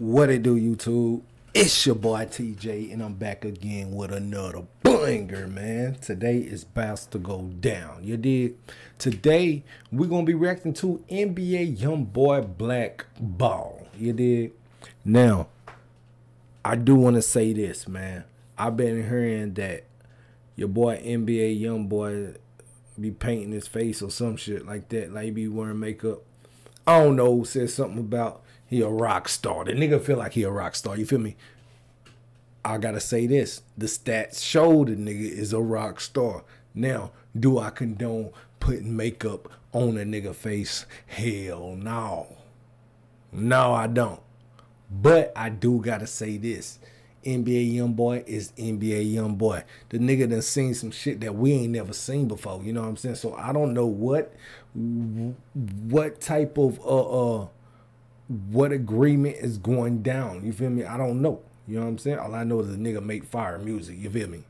What it do, YouTube? It's your boy TJ, and I'm back again with another banger, man. Today is about to go down. You dig? Today, we're going to be reacting to NBA YoungBoy Black Ball. You dig? Now, I do want to say this, man. I've been hearing that your boy NBA YoungBoy be painting his face or some shit like that. Like he be wearing makeup. I don't know, said something about he a rock star. The nigga feel like he a rock star. You feel me? I gotta say this. The stats show the nigga is a rock star. Now, do I condone putting makeup on a nigga face? Hell no. No, I don't. But I do gotta say this. NBA YoungBoy is NBA YoungBoy. The nigga done seen some shit that we ain't never seen before. You know what I'm saying? So I don't know what type of what agreement is going down. You feel me? I don't know. You know what I'm saying? All I know is the nigga make fire music. You feel me?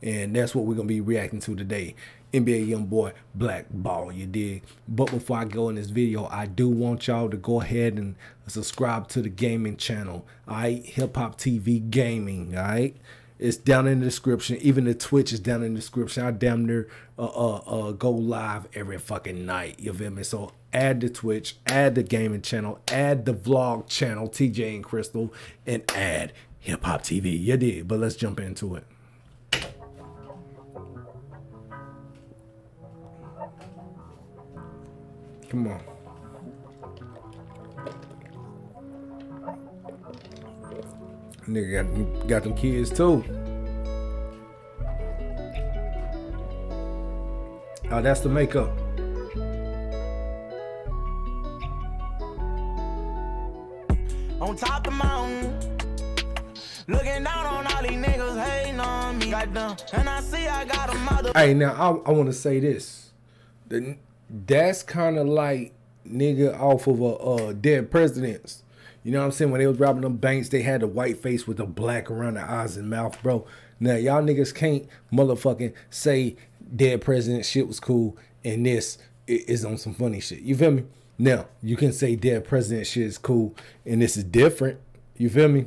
And that's what we're gonna be reacting to today. NBA YoungBoy Black Ball, you dig? But before I go in this video, I do want y'all to go ahead and subscribe to the gaming channel. Alright, Hip Hop TV Gaming. Alright, it's down in the description. Even the Twitch is down in the description. I damn near go live every fucking night. You feel me? So add the Twitch, add the gaming channel, add the vlog channel, TJ and Crystal, and add Hip Hop TV. You dig? But let's jump into it. Come on. Nigga got them kids too. Oh, that's the makeup. On top of the mountain, looking down on all these niggas hating on me. And I see I got a mother. Hey, now I want to say this. That's kind of like nigga off of a Dead Presidents. You know what I'm saying? When they was robbing them banks, they had the white face with the black around the eyes and mouth, bro. Now, y'all niggas can't motherfucking say Dead President shit was cool and this is on some funny shit. You feel me? Now, you can say Dead President shit is cool and this is different. You feel me?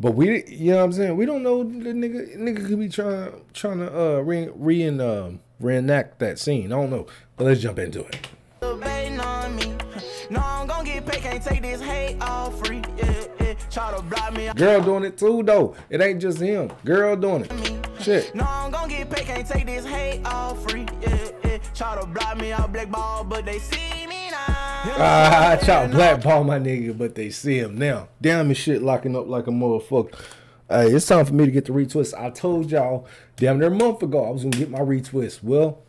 But we, you know what I'm saying? We don't know the nigga could be trying to reenact that scene. I don't know. But let's jump into it. Girl doing it too though. It ain't just him. Girl doing it. Shit. No, I'm gonna get paid, can't take this hate all free. Try to block me out, black ball, but they see me now. I try to black ball my nigga, but they see him now. Damn his shit locking up like a motherfucker. Hey, it's time for me to get the retwist. I told y'all damn near a month ago I was gonna get my retwist. Well,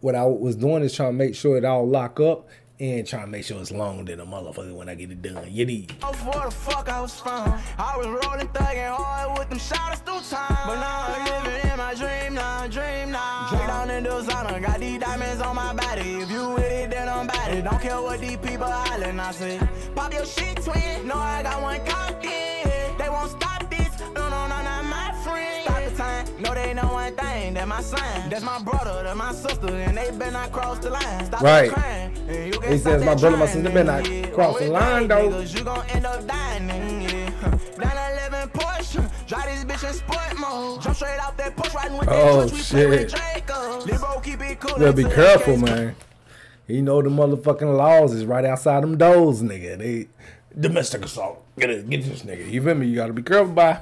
what I was doing is trying to make sure it all lock up and trying to make sure it's longer than a motherfucker when I get it done. Yeti. Oh, for the fuck I was from. I was rolling thugging hard with them shots through time. But now I'm living in my dream now, dream now. Drake down in the zone, got these diamonds on my body. If you with it, then I'm about it. Don't care what these people hollering, I say. Pop your shit, twin. No, I got one cocky. They won't stop this. No, not my friend. Stop the time. No, they know one thing. That's my son. That's my brother. That's my sister. And they better not cross the line. Stop right. Crying. He says my brother, my sister, been not cross the line though. You gon' end up dying. Drive this bitch in sport mode. Jump straight out that push riding with that push. We play with Draco. Libro, keep it cool. Gotta be careful, man. He know the motherfucking laws is right outside them doors, nigga. They domestic assault. Get this nigga. You feel me? You gotta be careful, bye.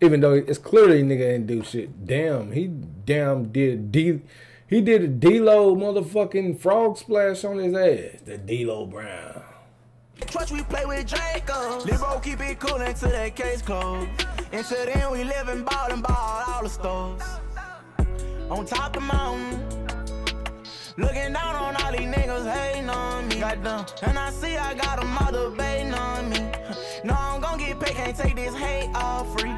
Even though it's clearly nigga ain't do shit. Damn, he damn did He did a D-Lo motherfucking frog splash on his ass. The D-Lo Brown. Trust we play with Draco. Libro keep it cool until that case closed. Until then we live and ball all the stores. On top of the mountain. Looking down on all these niggas hating on me. Goddamn. And I see I got a mother baiting on me. No, I'm gonna get paid, can't take this hate all free.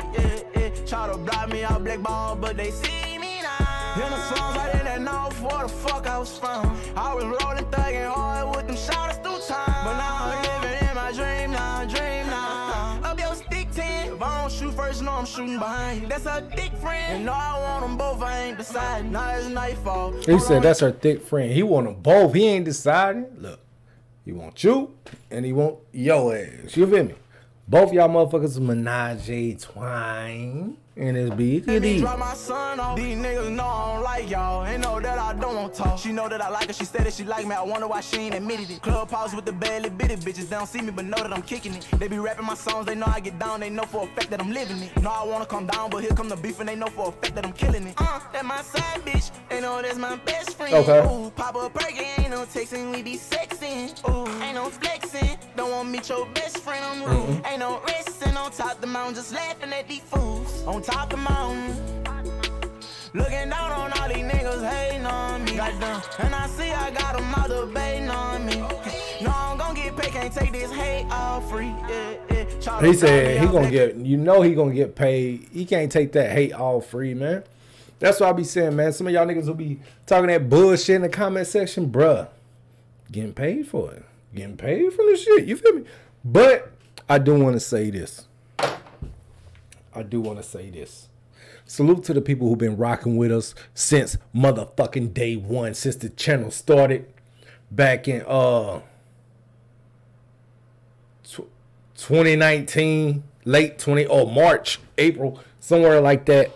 Try to block me out, black ball, but they see me now. In the songs I didn't know where the fuck I was from. I was rolling thugging hard with them shouters through time. But now I'm living in my dream now, dream now. Up your stick 10. If I don't shoot first, no, I'm shooting behind you. That's her thick friend. And no, I want them both, I ain't deciding. Now it's nightfall. He said that's her thick friend. He want them both, he ain't deciding. Look. He want you, and he want your ass. You feel me? Both y'all motherfuckers menage a twine in this beat. These niggas know I don't like y'all. Ain't know that I don't want to talk. She know that I like her. She said that she like me. I wonder why she ain't admitted it. Clubhouse with the badly bitty bitches. They don't see me but know that I'm kicking it. They be rapping my songs. They know I get down. They know for a fact that I'm living it. Know I want to come down, but here come the beef and they know for a fact that I'm killing it. That my side bitch. They know that's my best friend. Okay. Ooh, pop a perky. Ain't no texting. We be sexing. Ooh, ain't no flexing. Don't want to meet your best friend. I'm rude. Ain't no resting on top of the mountain. Just laughing at these fools. On top of the mountain, looking down on all these niggas hating on me. Goddamn. And I see I got a mother baiting on me. No, I'm gonna get paid, can't take this hate all free. He said he gonna get, you know he gonna get paid. He can't take that hate all free, man. That's what I be saying, man. Some of y'all niggas will be talking that bullshit in the comment section, bruh. Getting paid for it. Getting paid for this shit. You feel me? But I do want to say this. I do want to say this. Salute to the people who've been rocking with us since motherfucking day one, since the channel started back in 2019, March, April, somewhere like that.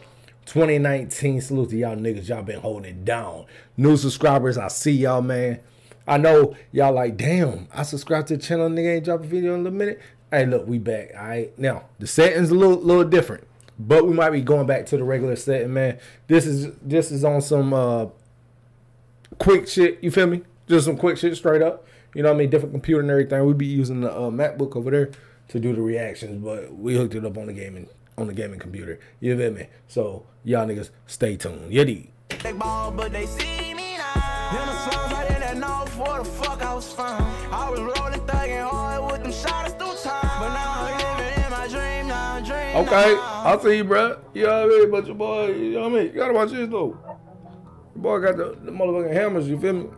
2019. Salute to y'all niggas. Y'all been holding it down. New subscribers, I see y'all, man. I know y'all like, damn, I subscribed to the channel, nigga ain't drop a video in a little minute. Hey, look, we back, all right? Now, the setting's a little different, but we might be going back to the regular setting, man. This is on some quick shit, you feel me? Just some quick shit straight up. You know what I mean? Different computer and everything. We be using the MacBook over there to do the reactions, but we hooked it up on the gaming computer. You feel me? So, y'all niggas, stay tuned. Yeti. Black Ball, but they see me now. Them songs I didn't know for the fuck I was fine. I was rolling, thugging hard with them shots. Okay, I'll see you, bruh. You know what I mean? But your boy, you know what I mean? You gotta watch this, though. Your boy got the motherfucking hammers, you feel me?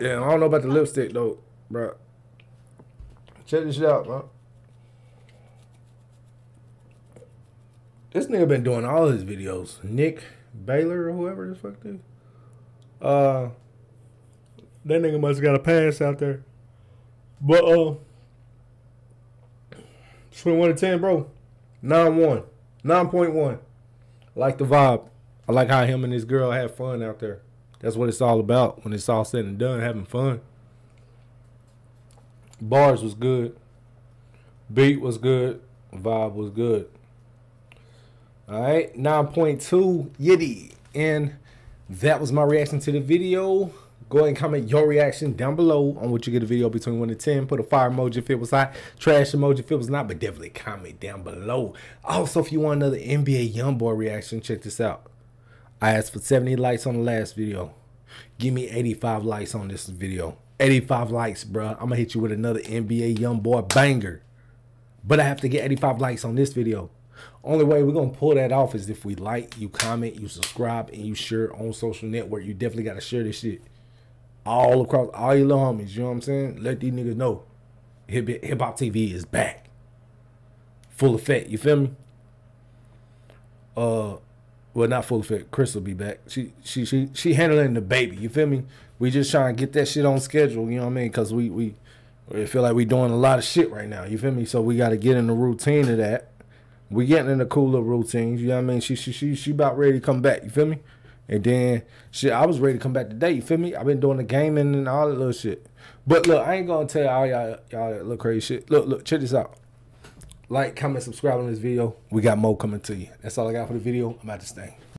Yeah, I don't know about the lipstick, though, bruh. Check this shit out, bruh. This nigga been doing all his videos. Nick Baylor or whoever this fuck is. That nigga must have got a pass out there. But, 21 to 10, bro. 9.1. 9.1. I like the vibe. I like how him and this girl have fun out there. That's what it's all about when it's all said and done, having fun. Bars was good. Beat was good. Vibe was good. All right. 9.2. Yeti. And that was my reaction to the video. Go ahead and comment your reaction down below on what you get a video between 1 and 10. Put a fire emoji if it was hot. Trash emoji if it was not. But definitely comment down below. Also, if you want another NBA YoungBoy reaction, check this out. I asked for 70 likes on the last video. Give me 85 likes on this video. 85 likes, bruh. I'm going to hit you with another NBA YoungBoy banger. But I have to get 85 likes on this video. Only way we're going to pull that off is if we like, you comment, you subscribe, and you share on social network. You definitely got to share this shit. All across, all your little homies, you know what I'm saying? Let these niggas know. Hip Hop TV is back. Full effect, you feel me? Well, not full effect. Chris will be back. She handling the baby, you feel me? We just trying to get that shit on schedule, you know what I mean? Because we feel like we doing a lot of shit right now, you feel me? So we got to get in the routine of that. We getting in the cool little routines, you know what I mean? She about ready to come back, you feel me? And then, shit, I was ready to come back today, you feel me? I've been doing the gaming and all that little shit. But, look, I ain't going to tell all y'all that little crazy shit. Look, check this out. Like, comment, subscribe on this video. We got more coming to you. That's all I got for the video. I'm out this thing.